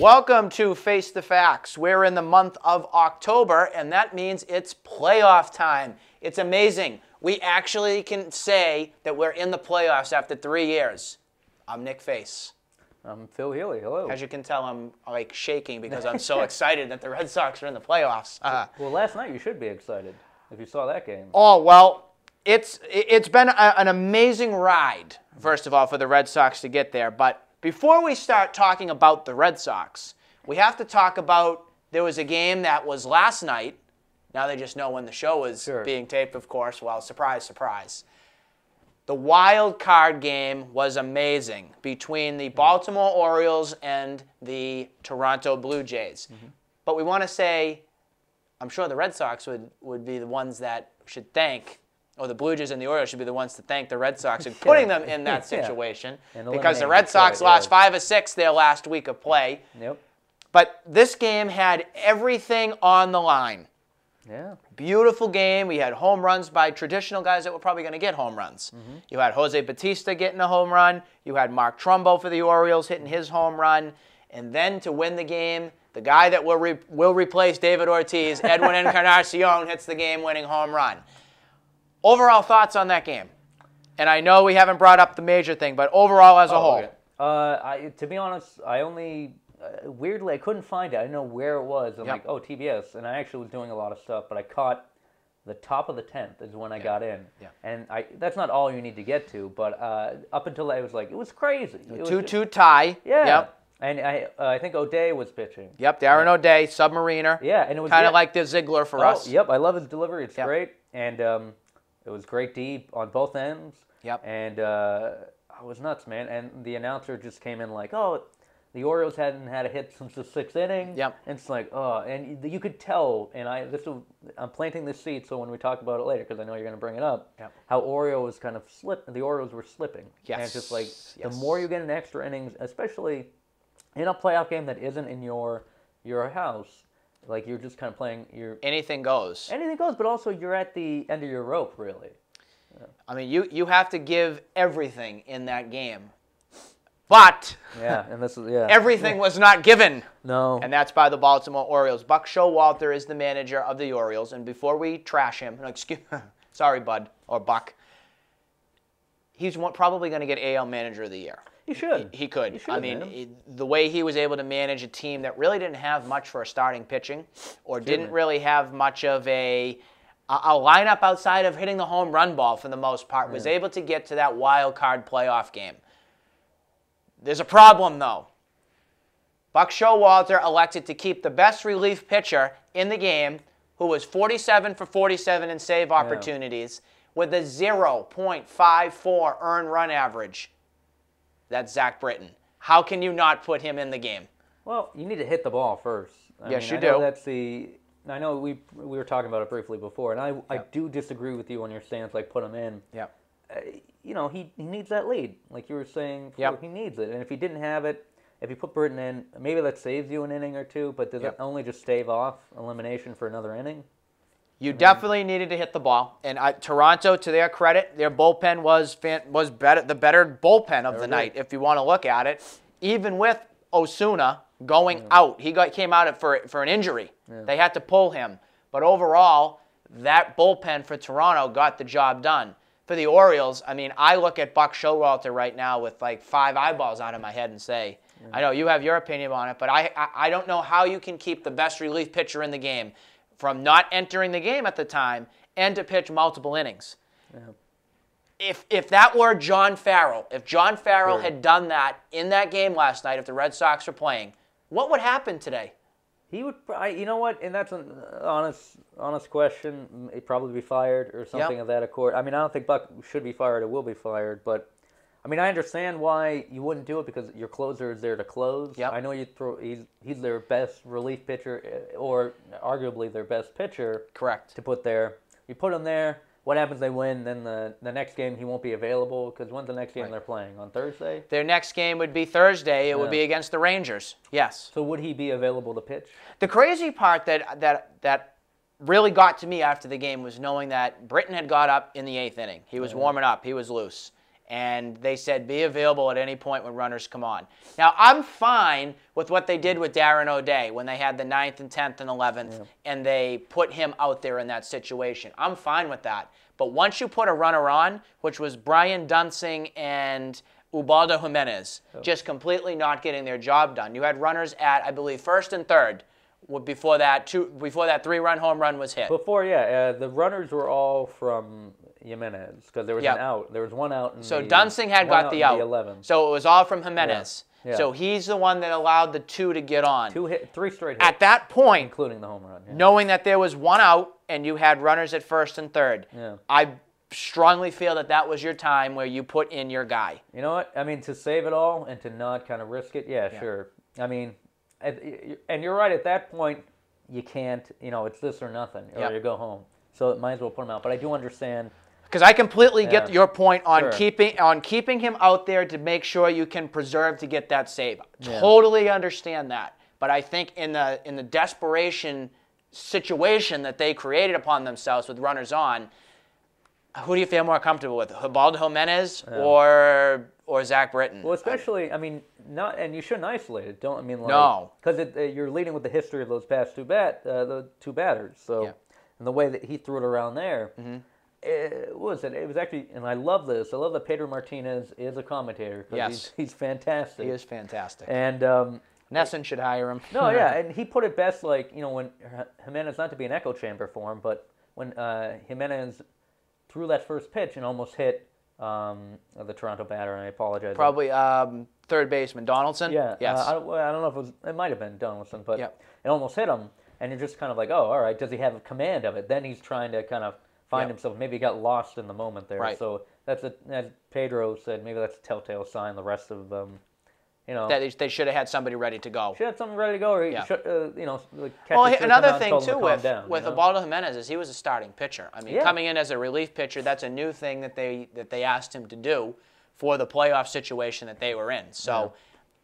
Welcome to Face the Facts. We're in the month of October, and that means it's playoff time. It's amazing. We actually can say that we're in the playoffs after 3 years. I'm Nick Face. I'm Phil Healy. Hello. As you can tell, I'm like shaking because I'm so excited that the Red Sox are in the playoffs. Well, last night you should be excited if you saw that game. Oh, well. It's been an amazing ride, first of all, for the Red Sox to get there. But before we start talking about the Red Sox, we have to talk about there was a game that was last night. Now they just know when the show is being taped, of course. Well, surprise, surprise. The wild card game was amazing between the Baltimore Orioles and the Toronto Blue Jays. Mm-hmm. But we want to say, I'm sure the Red Sox would be the ones that should thank, or the Blue Jays and the Orioles should be the ones to thank the Red Sox and putting them in that situation because the Red Sox lost 5 of 6 their last week of play. Yep. But this game had everything on the line. Yeah. Beautiful game. We had home runs by traditional guys that were probably going to get home runs. Mm-hmm. You had Jose Bautista getting a home run. You had Mark Trumbo for the Orioles hitting his home run. And then to win the game, the guy that will replace David Ortiz, Edwin Encarnacion, hits the game-winning home run. Overall thoughts on that game? And I know we haven't brought up the major thing, but overall as a whole. Okay. To be honest, I only, weirdly, I couldn't find it. I didn't know where it was. I'm like, oh, TBS. And I actually was doing a lot of stuff, but I caught the top of the 10th is when I got in. Yeah. And that's not all you need to get to, but up until I was like, it was crazy. 2-2 tie. Yeah. Yep. And I think O'Day was pitching. Yep, Darren O'Day, submariner. Yeah. And it was kind of like the Ziegler for us. Yep, I love his delivery. It's great. And it was great D on both ends. Yep. And I was nuts, man. And the announcer just came in like, oh, the Orioles hadn't had a hit since the 6th inning. Yep. And it's like, oh. And you could tell, and I'm planting this seed so when we talk about it later, because I know you're going to bring it up, how Orioles kind of slipped. The Orioles were slipping. Yes. And it's just like, the more you get in extra innings, especially in a playoff game that isn't in your house, like you're just kind of playing your... Anything goes. Anything goes, but also you're at the end of your rope, really. Yeah. I mean, you have to give everything in that game. But everything was not given. No. And that's by the Baltimore Orioles. Buck Showalter is the manager of the Orioles. And before we trash him, no, excuse, sorry, Bud, or Buck, he's probably going to get AL Manager of the Year. He should. He could. He should, I mean, the way he was able to manage a team that really didn't have much for a starting pitching or didn't really have much of a lineup outside of hitting the home run ball for the most part, was able to get to that wild card playoff game. There's a problem, though. Buck Showalter elected to keep the best relief pitcher in the game, who was 47 for 47 in save opportunities, with a 0.54 earned run average. That's Zach Britton. How can you not put him in the game? Well, you need to hit the ball first. I mean, you do. That's the. I know we were talking about it briefly before, and I do disagree with you on your stance. Like put him in. Yeah. You know he needs that lead, like you were saying. He needs it, and if he didn't have it, if you put Britton in, maybe that saves you an inning or two. But does it only just stave off elimination for another inning? You definitely needed to hit the ball, and Toronto, to their credit, their bullpen was better, the better bullpen of the night, if you want to look at it. Even with Osuna going out, he came out for an injury. Yeah. They had to pull him, but overall, that bullpen for Toronto got the job done. For the Orioles, I mean, I look at Buck Showalter right now with like 5 eyeballs out of my head and say, I know you have your opinion on it, but I don't know how you can keep the best relief pitcher in the game from not entering the game at the time and to pitch multiple innings. Yeah. If that were John Farrell, if John Farrell had done that in that game last night, if the Red Sox were playing, what would happen today? He would, you know what, and that's an honest question. He'd probably be fired or something of that accord. I mean, I don't think Buck should be fired or will be fired, but I mean, I understand why you wouldn't do it because your closer is there to close. Yep. I know you he's their best relief pitcher or arguably their best pitcher. Correct. To put there. You put him there. What happens they win? Then the next game he won't be available because when's the next game they're playing? On Thursday? Their next game would be Thursday. It would be against the Rangers. Yes. So would he be available to pitch? The crazy part that really got to me after the game was knowing that Britton had got up in the 8th inning. He was warming up. He was loose. And they said, be available at any point when runners come on. Now, I'm fine with what they did with Darren O'Day when they had the 9th and 10th and 11th, and they put him out there in that situation. I'm fine with that. But once you put a runner on, which was Brian Duensing and Ubaldo Jimenez, just completely not getting their job done. You had runners at, I believe, 1st and 3rd before that three-run home run was hit. Before, yeah, the runners were all from Jimenez because there was an out. There was one out. So Duensing had got the out. So it was all from Jimenez. Yeah. So he's the one that allowed the two to get on. Three straight hits. At that point, including the home run, knowing that there was one out and you had runners at 1st and 3rd, I strongly feel that that was your time where you put in your guy. You know what? I mean, to save it all and to not kind of risk it, sure. I mean, and you're right, at that point, you can't, you know, it's this or nothing, or you go home. So it might as well put him out. But I do understand. Because I completely get your point on keeping him out there to make sure you can preserve to get that save. Totally understand that. But I think in the desperation situation that they created upon themselves with runners on, who do you feel more comfortable with, Ubaldo Jimenez or Zach Britton? Well, especially, I mean, and you shouldn't isolate it. Don't, I mean, like, no, because you're leading with the history of those past two batters. So, and the way that he threw it around there, it was actually, and I love this. I love that Pedro Martinez is a commentator. He's fantastic. He is fantastic. And Nesson should hire him. No, and he put it best, like, you know, when Jimenez, not to be an echo chamber for him, but when Jimenez threw that first pitch and almost hit the Toronto batter, and I apologize. Probably third baseman Donaldson. I don't know if it was. It might have been Donaldson, but it almost hit him, and you're just kind of like, oh, all right. Does he have a command of it? Then he's trying to kind of find himself. Maybe he got lost in the moment there. Right. So that's as Pedro said, maybe that's a telltale sign. The rest of them. You know, that they should have had somebody ready to go. Should have somebing ready to go, or you know, catch another thing too with Ubaldo Jimenez is he was a starting pitcher. I mean, coming in as a relief pitcher, that's a new thing that they asked him to do for the playoff situation that they were in. So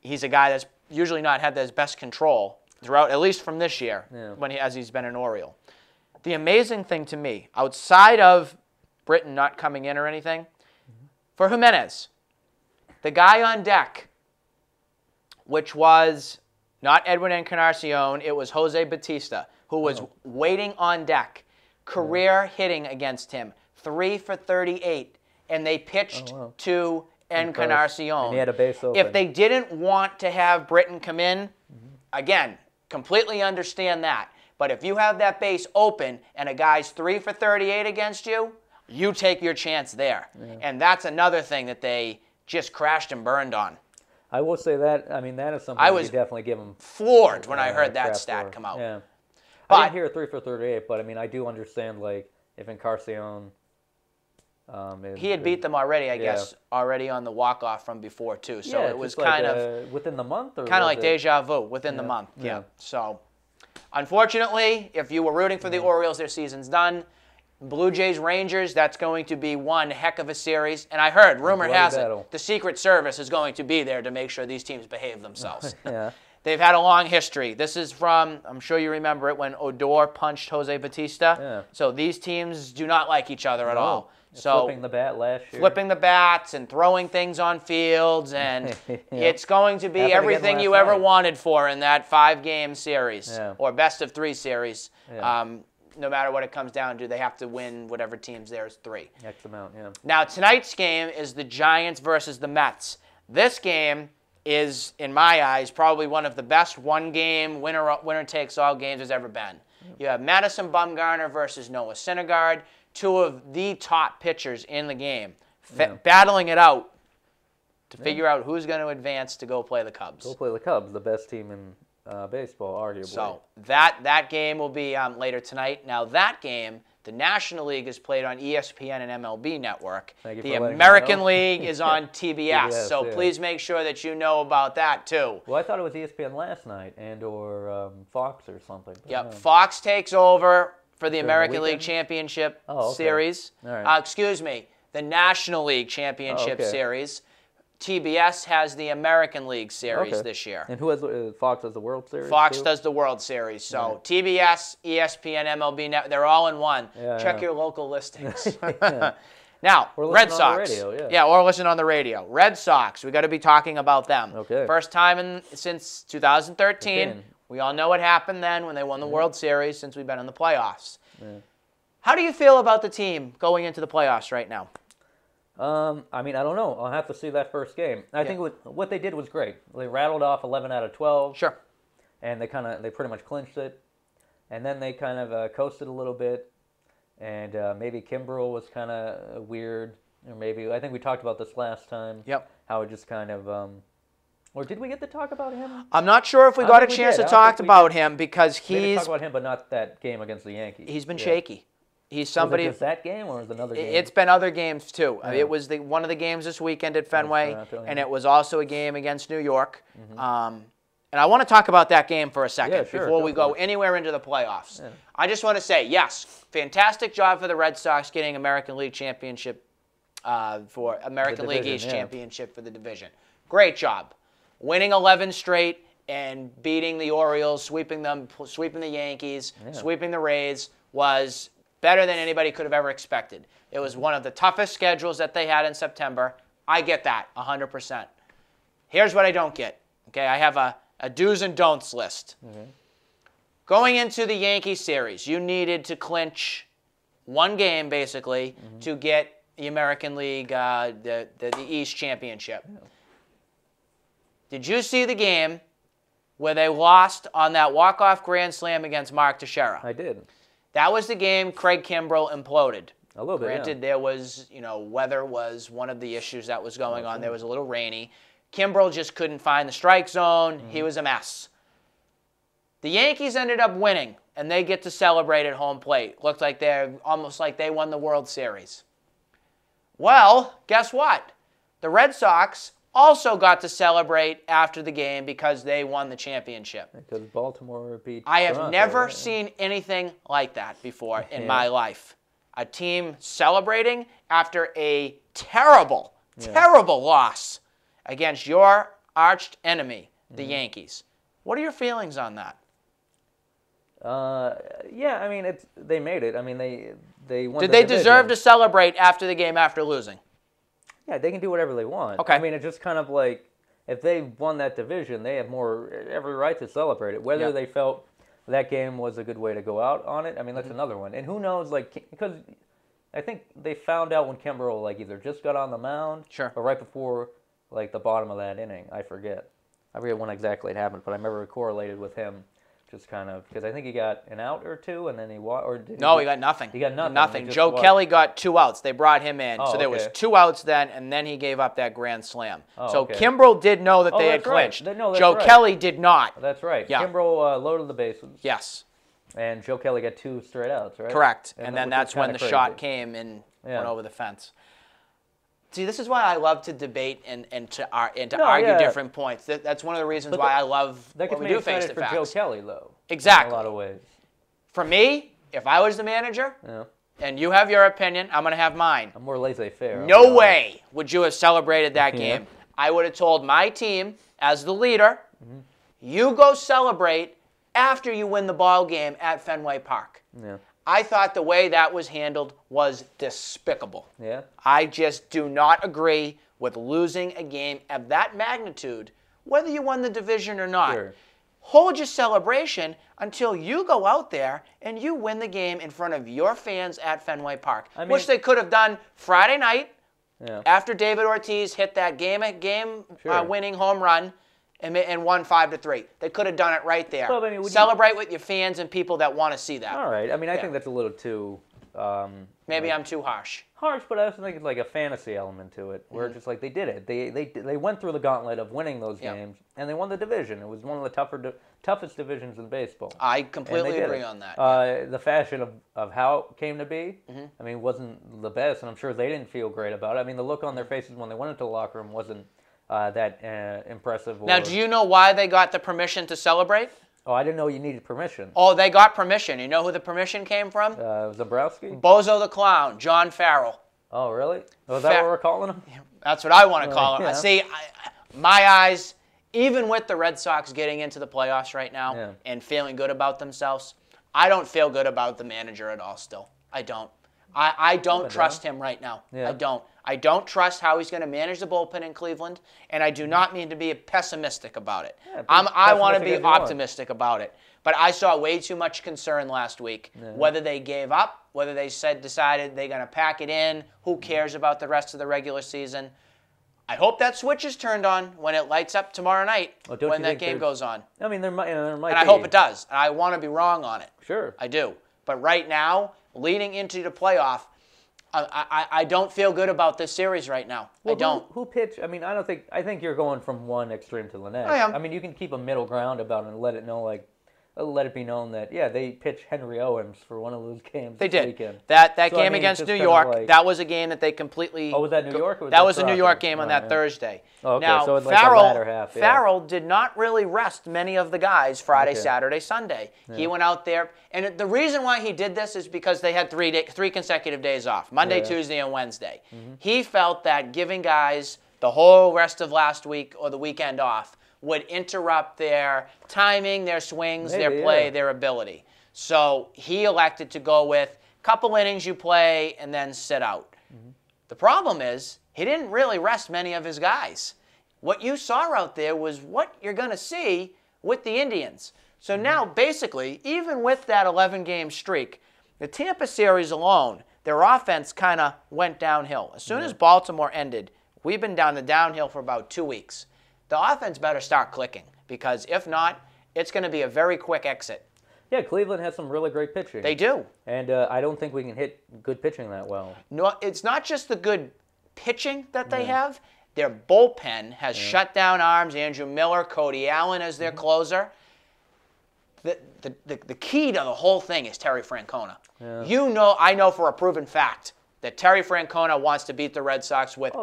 he's a guy that's usually not had his best control throughout, at least from this year as he's been an Oriole. The amazing thing to me, outside of Britton not coming in or anything, for Jimenez, the guy on deck, which was not Edwin Encarnacion, it was Jose Bautista, who was waiting on deck. Career hitting against him, 3 for 38, and they pitched to Encarnacion. And he had a base open. If they didn't want to have Britton come in, again, completely understand that. But if you have that base open and a guy's 3 for 38 against you, you take your chance there. And that's another thing that they just crashed and burned on. I will say that, I mean, that is something I was definitely give him. Floored when I heard that stat come out. Yeah. But, I didn't hear a 3 for 38, but I mean, I do understand, like, if Encarnacion. He had beat them already, I guess, already on the walk-off from before, too. So it was kind like, of. Within the month? Kind of like deja vu, within the month. Yeah. So, unfortunately, if you were rooting for the Orioles, their season's done. Blue Jays Rangers, that's going to be one heck of a series. And I heard, rumor has it, the Secret Service is going to be there to make sure these teams behave themselves. They've had a long history. This is from, I'm sure you remember it, when Odor punched Jose Bautista. So these teams do not like each other at all. So flipping the bat last year. Flipping the bats and throwing things on fields. And it's going to be everything you ever wanted for in that 5-game series or best-of-3 series. No matter what it comes down to, they have to win whatever teams there is 3. X amount, Now, tonight's game is the Giants versus the Mets. This game is, in my eyes, probably one of the best one-game, winner-takes-all games there's ever been. You have Madison Bumgarner versus Noah Syndergaard, two of the top pitchers in the game, battling it out to figure out who's going to advance to go play the Cubs. Go play the Cubs, the best team in baseball, arguably. So that game will be later tonight. Now that game, the National League is played on ESPN and MLB Network. The American League is on TBS. So please make sure that you know about that too. Well, I thought it was ESPN last night and/or Fox or something. Fox takes over for the American League Championship Series. All right. Excuse me, the National League Championship Series. TBS has the American League Series this year. And who has Fox does the World Series? Fox does the World Series. So TBS, ESPN, MLB, they're all in one. Check your local listings. Now, Red Sox. Yeah, or listen on the radio. Red Sox, we got to be talking about them. Okay. First time since 2013. Okay. We all know what happened then when they won the World Series, since we've been in the playoffs. Yeah. How do you feel about the team going into the playoffs right now? I mean, I don't know. I'll have to see that first game. I think what they did was great. They rattled off 11 out of 12. Sure. And they pretty much clinched it. And then they kind of coasted a little bit. And maybe Kimbrel was kind of weird, or maybe, I think we talked about this last time. Yep. How it just kind of, or did we get to talk about him? I'm not sure if we got a chance to talk about him, because he's. We talked about him, but not that game against the Yankees. He's been shaky. He's somebody. Was it that game or was it another game? It's been other games too. Yeah. It was one of the games this weekend at Fenway, and it was also a game against New York. Mm-hmm. And I want to talk about that game for a second before we go anywhere into the playoffs. Yeah. I just want to say, yes, fantastic job for the Red Sox getting American League Championship for American League East Championship for the division. Great job, winning 11 straight and beating the Orioles, sweeping them, sweeping the Yankees, sweeping the Rays was better than anybody could have ever expected. It was one of the toughest schedules that they had in September. I get that 100%. Here's what I don't get. Okay, I have a do's and don'ts list. Mm-hmm. Going into the Yankee series, you needed to clinch one game, basically, to get the American League, the East Championship. Yeah. Did you see the game where they lost on that walk-off grand slam against Mark Teixeira? I did. That was the game Craig Kimbrel imploded. A little bit, granted, there was, weather was one of the issues that was going on. There was a little rainy. Kimbrel just couldn't find the strike zone. He was a mess. The Yankees ended up winning, and they get to celebrate at home plate. Looked like almost like they won the World Series. Well, guess what? The Red Sox also got to celebrate after the game because they won the championship. Because Baltimore beat Toronto. I have never seen anything like that before in my life. A team celebrating after a terrible, terrible loss against your arch enemy, the Yankees. What are your feelings on that? Yeah, I mean, they made it. I mean, they won. Did they deserve to celebrate after the game after losing? Yeah, they can do whatever they want. Okay. I mean, it's just kind of like, if they won that division, they have every right to celebrate it. Whether they felt that game was a good way to go out on it, I mean, that's another one. And who knows, like, because I think they found out when Kimbrel, like, either just got on the mound or right before, like, the bottom of that inning. I forget when exactly it happened, but I remember it correlated with him just kind of, because I think he got an out or two, and then he walked, or did he got nothing. He got nothing. Joe Kelly got two outs. They brought him in. Oh, so there was two outs then, and then he gave up that grand slam. Oh, so Kimbrel did know that they had clinched. Joe Kelly did not. That's right. Yeah. Kimbrel loaded the bases. Yes. And Joe Kelly got two straight outs, right? Correct. And then that's when the shot came and went over the fence. See, this is why I love to debate and to argue different points. That's one of the reasons why I love what we do face to facts. That gets me excited for Joe Kelly, though. Exactly. In a lot of ways. For me, if I was the manager, and you have your opinion, I'm going to have mine. I'm more laissez-faire. No way would you have celebrated that game. I would have told my team, as the leader, you go celebrate after you win the ball game at Fenway Park. Yeah. I thought the way that was handled was despicable. Yeah. I just do not agree with losing a game of that magnitude, whether you won the division or not. Sure. Hold your celebration until you go out there and you win the game in front of your fans at Fenway Park, which they could have done Friday night after David Ortiz hit that game-winning home run. And won 5-3. They could have done it right there. Well, I mean, celebrate with your fans and people that want to see that. All right. I mean, I think that's a little too. Maybe I'm too harsh. Harsh, but I also think it's like a fantasy element to it, where it's just like they did it. They went through the gauntlet of winning those games, and they won the division. It was one of the toughest divisions in baseball. I completely agree on that. The fashion of how it came to be, I mean, wasn't the best, and I'm sure they didn't feel great about it. I mean, the look on their faces when they went into the locker room wasn't. Impressive. Now, do you know why they got the permission to celebrate? Oh, I didn't know you needed permission. Oh, they got permission. You know who the permission came from? Zabrowski? Bozo the Clown, John Farrell. Oh, really? Was that what we're calling him? That's what I want to call him. Yeah. See, my eyes, even with the Red Sox getting into the playoffs right now and feeling good about themselves, I don't feel good about the manager at all still. I don't. I don't trust him right now. Yeah. I don't. I don't trust how he's going to manage the bullpen in Cleveland, and I do not mean to be pessimistic about it. Yeah, I want to be optimistic about it. But I saw way too much concern last week, whether they gave up, whether they decided they're going to pack it in, who cares about the rest of the regular season. I hope that switch is turned on when it lights up tomorrow night when that game goes on. I mean, there might be. And I hope it does. And I want to be wrong on it. Sure. I do. But right now, leading into the playoff, I don't feel good about this series right now. Well, I don't. Who pitched? I mean, I think you're going from one extreme to the next. I am. I mean, you can keep a middle ground about it and let it be known that they pitched Henry Owens for one of those games. They did. Weekend. That so, game against New York. Kind of that was a game that they completely. Oh, was that New York? Or was that was a New York game on that Thursday. Oh, okay. Now so Farrell, the latter half, Farrell did not really rest many of the guys Friday, Saturday, Sunday. Yeah. He went out there, and the reason why he did this is because they had three consecutive days off: Monday, Tuesday, and Wednesday. Mm-hmm. He felt that giving guys the whole rest of last week or the weekend off would interrupt their timing, their swings, their play, their ability. So he elected to go with a couple innings you play and then sit out. Mm-hmm. The problem is he didn't really rest many of his guys. What you saw out there was what you're going to see with the Indians. So now basically, even with that 11-game streak, the Tampa series alone, their offense kind of went downhill. As soon as Baltimore ended, we've been down the downhill for about 2 weeks. The offense better start clicking, because if not, it's going to be a very quick exit. Yeah, Cleveland has some really great pitching. They do. And I don't think we can hit good pitching that well. No, it's not just the good pitching that they have. Their bullpen has shutdown arms. Andrew Miller, Cody Allen as their closer. The key to the whole thing is Terry Francona. Yeah. You know, I know for a proven fact that Terry Francona wants to beat the Red Sox with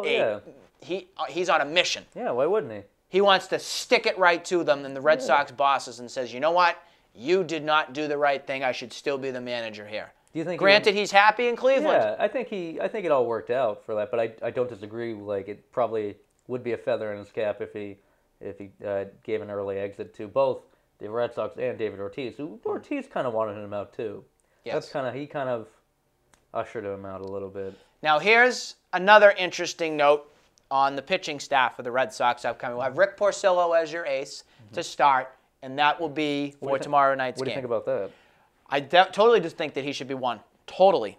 he's on a mission. Yeah, why wouldn't he? He wants to stick it right to them and the Red Sox bosses and says, you know what? You did not do the right thing. I should still be the manager here. Do you think? Granted, he's happy in Cleveland. Yeah, I think it all worked out for that, but I don't disagree. Like, it probably would be a feather in his cap if he gave an early exit to both the Red Sox and David Ortiz. Ortiz kind of wanted him out too. Yes. That's he kind of ushered him out a little bit. Now here's another interesting note on the pitching staff of the Red Sox upcoming. We'll have Rick Porcello as your ace to start, and that will be for tomorrow night's game. What do you think about that? I totally just think that he should be one. Totally.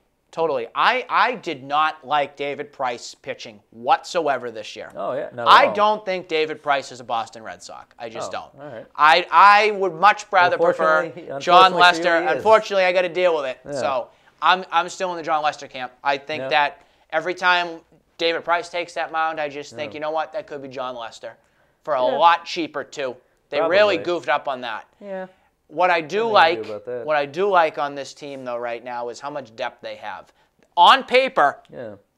I did not like David Price pitching whatsoever this year. Oh, yeah. No, I don't think David Price is a Boston Red Sox. I just don't. All right. I would much rather prefer John Lester. Unfortunately, I got to deal with it. Yeah. So I'm still in the John Lester camp. I think that every time David Price takes that mound, I just think, you know what, that could be John Lester for a lot cheaper, too. They really goofed up on that. Yeah. What I do like on this team, though, right now is how much depth they have. On paper,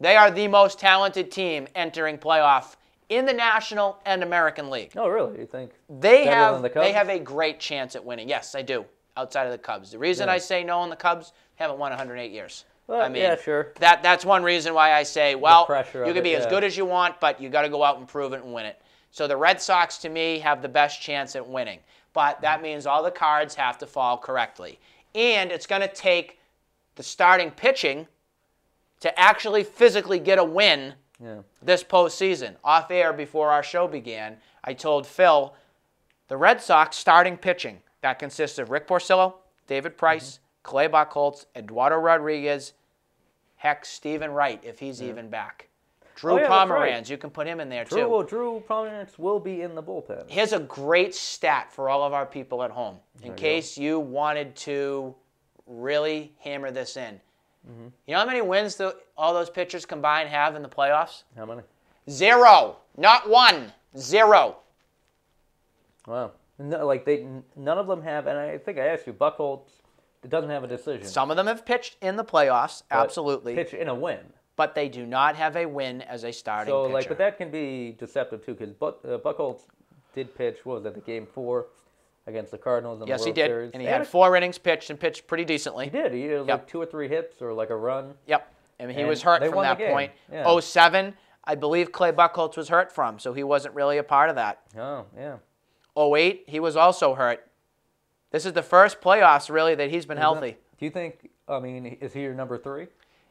they are the most talented team entering playoff in the National and American League. Oh, really? You think they have a great chance at winning. Yes, I do, outside of the Cubs. The reason I say no on the Cubs, haven't won 108 years. Well, I mean, sure. That's one reason why I say, well, you can be as good as you want, but you got to go out and prove it and win it. So the Red Sox, to me, have the best chance at winning. But that means all the cards have to fall correctly. And it's going to take the starting pitching to actually physically get a win this postseason. Off air before our show began, I told Phil, the Red Sox starting pitching, that consists of Rick Porcello, David Price, Clay Buchholz, Eduardo Rodriguez, heck, Stephen Wright, if he's even back. Drew Pomeranz, you can put him in there, too. Well, Drew Pomeranz will be in the bullpen. Here's a great stat for all of our people at home, in case you wanted to really hammer this in. Mm-hmm. You know how many wins all those pitchers combined have in the playoffs? How many? Zero. Not one. Zero. Wow. No, none of them have, and I think I asked you, Buchholz, it doesn't have a decision. Some of them have pitched in the playoffs, absolutely. Pitch in a win. But they do not have a win as a starting pitcher. But that can be deceptive, too, because Buchholz did pitch, what was that, the game 4 against the Cardinals in the World Series? Yes, he did, and he had 4 innings pitched and pitched pretty decently. He did. He had 2 or 3 hits or a run. Yep, and he was hurt from that point. Yeah. 07, I believe Clay Buchholz was hurt from, so he wasn't really a part of that. Oh, yeah. 08, he was also hurt. This is the first playoffs, really, that he's been healthy. Do you think, is he your number 3?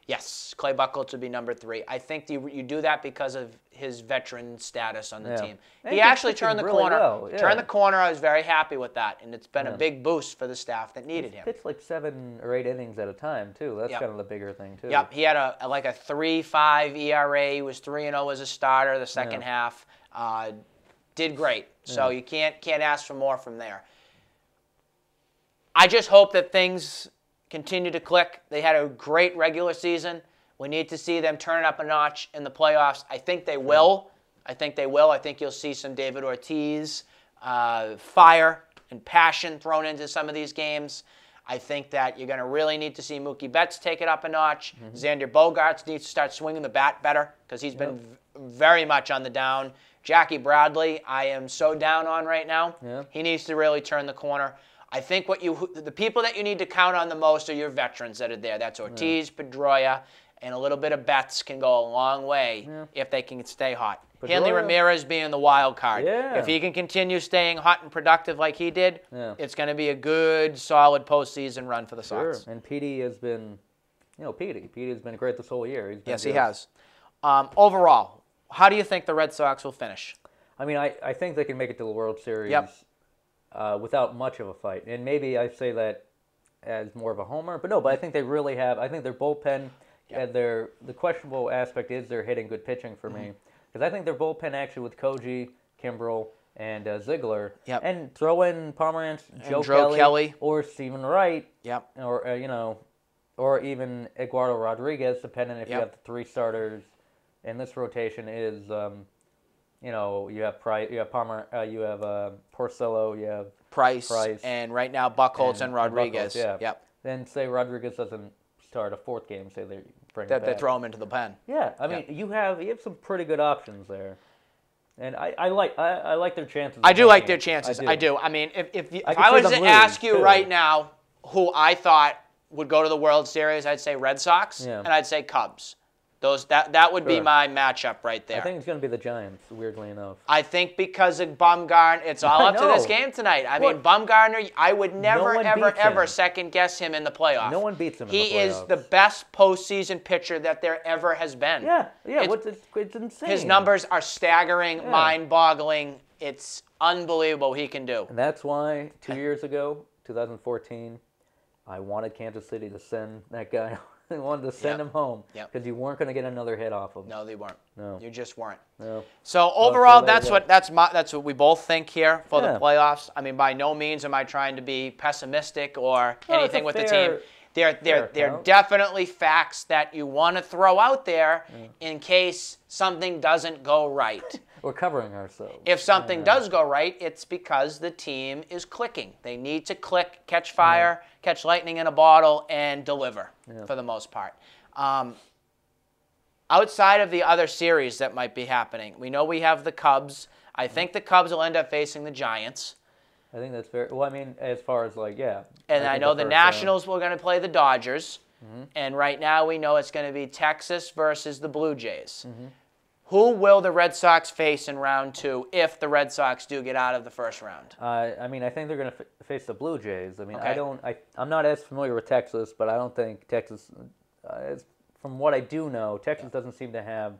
Yes, Clay Buchholz would be number 3. I think you do that because of his veteran status on the team. He actually turned the corner. Well. Yeah. Turned the corner. I was very happy with that, and it's been a big boost for the staff that needed him. It's like 7 or 8 innings at a time too. That's kind of the bigger thing too. Yep, he had like a 3.5 ERA. He was 3-0 as a starter the second half. Did great. So you can't ask for more from there. I just hope that things continue to click. They had a great regular season. We need to see them turn it up a notch in the playoffs. I think they will. I think they will. I think you'll see some David Ortiz fire and passion thrown into some of these games. I think that you're going to really need to see Mookie Betts take it up a notch. Xander Bogaerts needs to start swinging the bat better because he's been very much on the down. Jackie Bradley, I am so down on right now. He needs to really turn the corner. I think the people that you need to count on the most are your veterans that are there. That's Ortiz, Pedroia, and a little bit of Betts can go a long way if they can stay hot. Hanley Ramirez being the wild card. If he can continue staying hot and productive like he did, it's going to be a good, solid postseason run for the Sox. And Petey has been, Petey has been great this whole year. He's been he has. Overall, how do you think the Red Sox will finish? I mean, I think they can make it to the World Series. Without much of a fight. And maybe I say that as more of a homer, but I think they really have. I think their bullpen, and the questionable aspect is they're hitting good pitching for me. Because I think their bullpen actually with Koji, Kimbrel, and Ziegler, and throw in Pomeranz, Joe Kelly, or Stephen Wright, or, or even Eduardo Rodriguez, depending if you have the 3 starters. And this rotation is... you have Price, you have Palmer, you have Porcello, you have Price, and right now Buchholz and Rodriguez. Buchholz, Then say Rodriguez doesn't start a 4th game. Say they bring that they throw him into the pen. I mean you have some pretty good options there, and I like their chances. I do like their chances. I do. I mean, if I was to ask you right now who I thought would go to the World Series, I'd say Red Sox and I'd say Cubs. That would be my matchup right there. I think it's going to be the Giants, weirdly enough. I think because of Bumgarner, it's all up to this game tonight. I mean, Bumgarner, I would never, ever second-guess him in the playoffs. No one beats him in the playoffs. He is the best postseason pitcher that there ever has been. It's insane. His numbers are staggering, mind-boggling. It's unbelievable what he can do. And that's why 2 years ago, 2014, I wanted Kansas City to send that guy. They wanted to send him home because you weren't going to get another hit off of him. No, they weren't. No, you just weren't. No. So overall, that's what we both think here for the playoffs. I mean, by no means am I trying to be pessimistic or anything with the team. They're definitely facts that you want to throw out there in case something doesn't go right. We're covering ourselves. If something does go right, it's because the team is clicking. They need to click, catch fire, catch lightning in a bottle, and deliver for the most part. Outside of the other series that might be happening, we know we have the Cubs. I think the Cubs will end up facing the Giants. I think that's fair. Well, I mean, as far as like, And I know the Nationals were going to play the Dodgers. And right now we know it's going to be Texas versus the Blue Jays. Who will the Red Sox face in round 2 if the Red Sox do get out of the first round? I mean, I think they're going to face the Blue Jays. I mean, I'm not as familiar with Texas, but I don't think Texas, from what I do know, Texas doesn't seem to have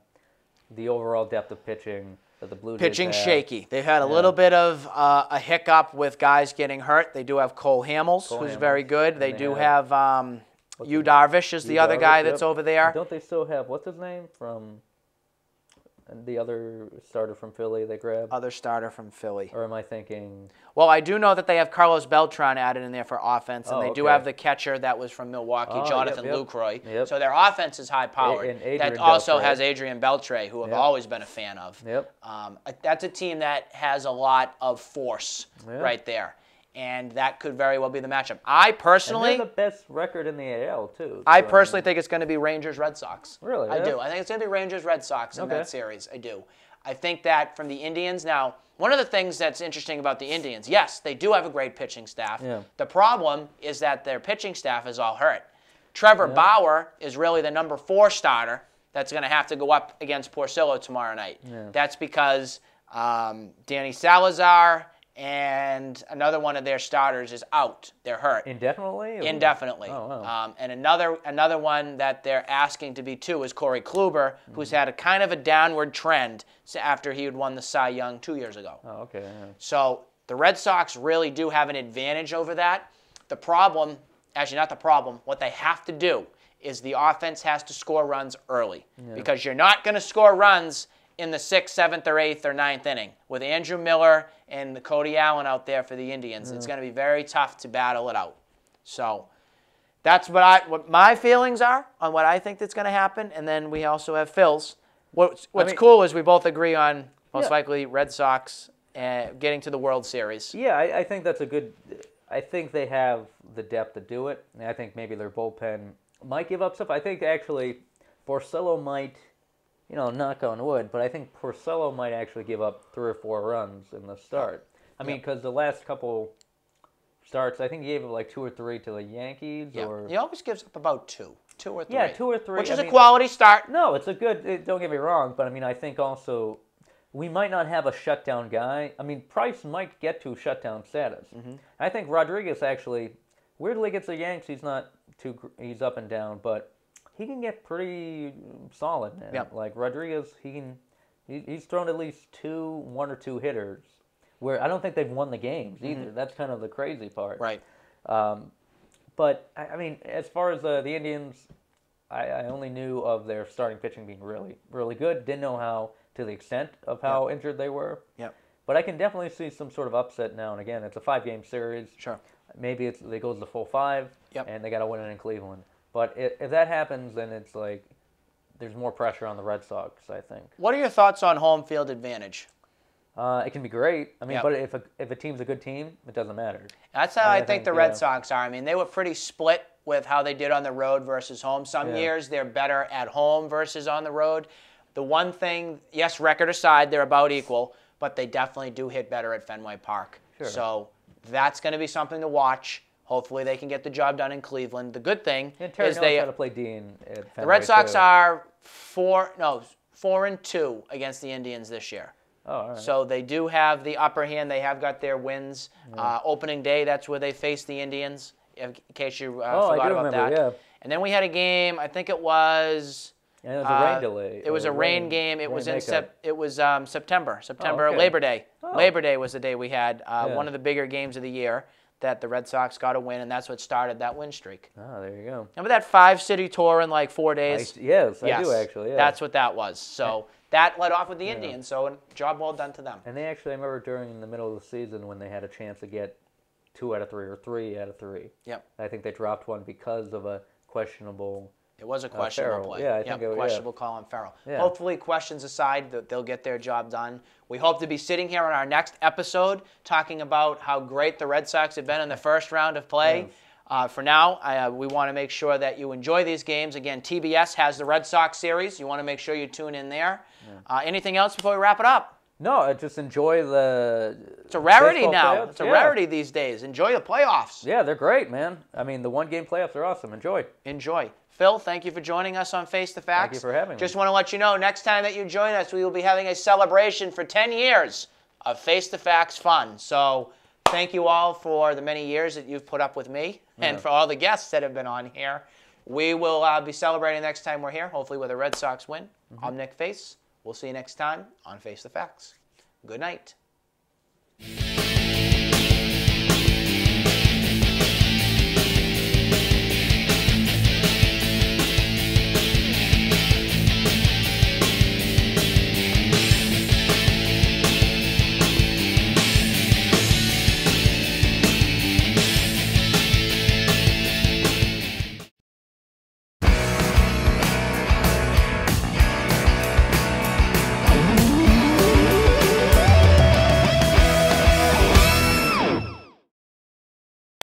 the overall depth of pitching. The Blue Jays pitching shaky. They've had a little bit of a hiccup with guys getting hurt. They do have Cole Hamels, who's very good. They do have Yu Darvish is the other guy that's over there. Don't they still have, what's his name, from the other starter from Philly they grabbed? Other starter from Philly. Or am I thinking? Well, I do know that they have Carlos Beltran added in there for offense, and they do have the catcher that was from Milwaukee, Jonathan Lucroy. So their offense is high-powered. That also has Adrian Beltre, who I've always been a fan of. That's a team that has a lot of force right there, and that could very well be the matchup. I personally... And they're the best record in the AL, too. So I personally think it's going to be Rangers-Red Sox. Really? I do. I think it's going to be Rangers-Red Sox in that series. I do. I think that from the Indians... Now, one of the things that's interesting about the Indians, yes, they do have a great pitching staff. The problem is that their pitching staff is all hurt. Trevor Bauer is really the number 4 starter that's going to have to go up against Porcello tomorrow night. That's because Danny Salazar... and another one of their starters is out. They're hurt. Indefinitely? Or? Indefinitely. Oh, wow. And another one that they're asking to be too is Corey Kluber, who's had a kind of a downward trend after he had won the Cy Young 2 years ago. Oh, okay. Yeah. So the Red Sox really do have an advantage over that. The problem, actually not the problem, what they have to do is the offense has to score runs early, because you're not going to score runs in the 6th, 7th, or 8th, or 9th inning. With Andrew Miller and Cody Allen out there for the Indians, it's going to be very tough to battle it out. So that's what my feelings are on what I think that's going to happen, and then we also have Phil's. What's cool is we both agree on, most likely, Red Sox getting to the World Series. Yeah, I think that's a good... I think they have the depth to do it, and I think maybe their bullpen might give up stuff. I think, actually, Porcello might... You know, knock on wood, but I think Porcello might actually give up 3 or 4 runs in the start. I mean, because the last couple starts, I think he gave up like 2 or 3 to the Yankees. Yeah, or... he always gives up about 2 or 3. Yeah, 2 or 3. Which is a quality start. No, it's a good, don't get me wrong, but I mean, I think also we might not have a shutdown guy. I mean, Price might get to shutdown status. I think Rodriguez actually, weirdly against the Yanks, he's not too, he's up and down, but... He can get pretty solid now. Yep. Like Rodriguez, he can. He's thrown at least 1 or 2 hitters, where I don't think they've won the games either. That's kind of the crazy part. Right. But I mean, as far as the Indians, I only knew of their starting pitching being really, really good. Didn't know how to the extent of how injured they were. Yep. But I can definitely see some sort of upset now and again. It's a 5-game series. Sure. Maybe it goes the full 5. Yep. And they got to win it in Cleveland. But if that happens, then it's like there's more pressure on the Red Sox, I think. What are your thoughts on home field advantage? It can be great. I mean, but if a team's a good team, it doesn't matter. That's how I think the Red Sox are. I mean, they were pretty split with how they did on the road versus home. Some years they're better at home versus on the road. The one thing, yes, record aside, they're about equal, but they definitely do hit better at Fenway Park. Sure. So that's going to be something to watch. Hopefully they can get the job done in Cleveland. The good thing is they got to play Dean at Fenway. The Red Sox are 4-2 against the Indians this year. Oh, all right. So they do have the upper hand. They have got their wins. Opening day, that's where they faced the Indians. In case you forgot about that. And then we had a game. I think it was. And it was a rain delay. It was a rain game. It was in September. September Labor Day. Oh. Labor Day was the day we had one of the bigger games of the year. That the Red Sox got a win, and that's what started that win streak. Oh, there you go. Remember that 5-city tour in like 4 days? Yes, I do actually. Yeah. That's what that was. So that led off with the Indians, so a job well done to them. And they actually, I remember during the middle of the season when they had a chance to get 2 out of 3 or 3 out of 3. Yep. I think they dropped one because of a questionable. It was a questionable play. Yeah, I think it was. Questionable call on Farrell. Yeah. Hopefully, questions aside, they'll get their job done. We hope to be sitting here on our next episode talking about how great the Red Sox have been in the first round of play. For now, we want to make sure that you enjoy these games. Again, TBS has the Red Sox series. You want to make sure you tune in there. Anything else before we wrap it up? No, just enjoy the. It's a rarity now. Playoffs. It's a rarity these days. Enjoy the playoffs. Yeah, they're great, man. I mean, the one-game playoffs are awesome. Enjoy. Phil, thank you for joining us on Face the Facts. Thank you for having me. Just want to let you know, next time that you join us, we will be having a celebration for 10 years of Face the Facts fun. So thank you all for the many years that you've put up with me and for all the guests that have been on here. We will be celebrating next time we're here, hopefully with a Red Sox win. I'm Nick Face. We'll see you next time on Face the Facts. Good night.